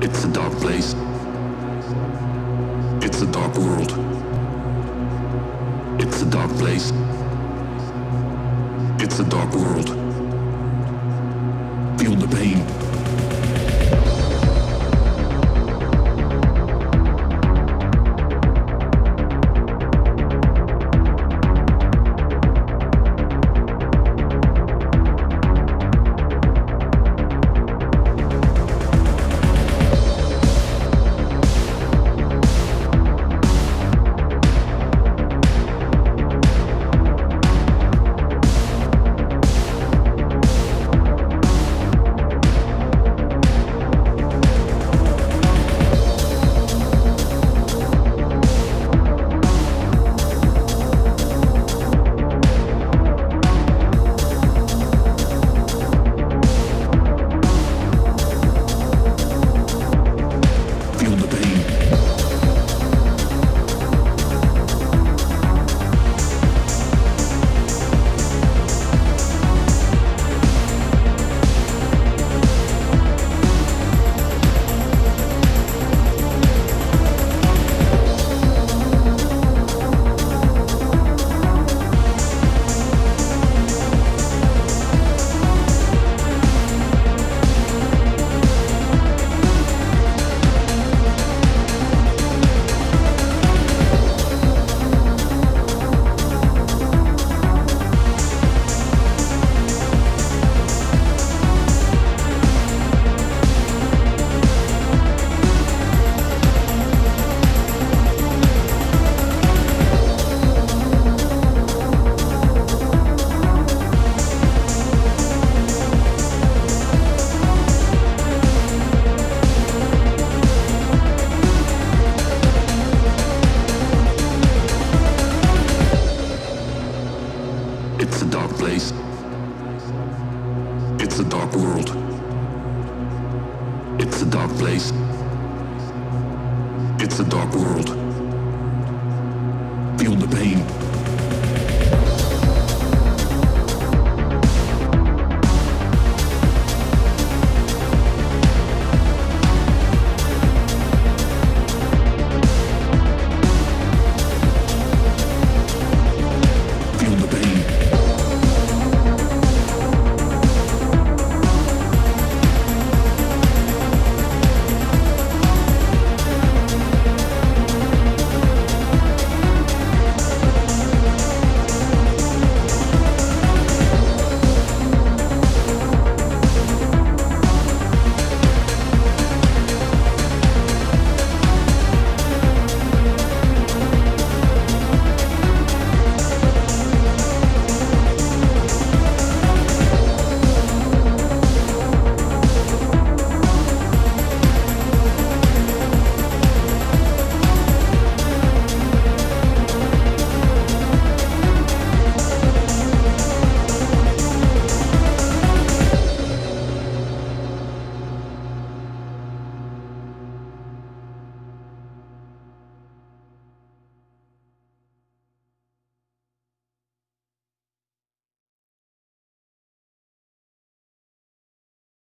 It's a dark place. It's a dark world. It's a dark place. It's a dark world. Feel the pain. It's a dark place. It's a dark world. It's a dark place. It's a dark world. Feel the pain.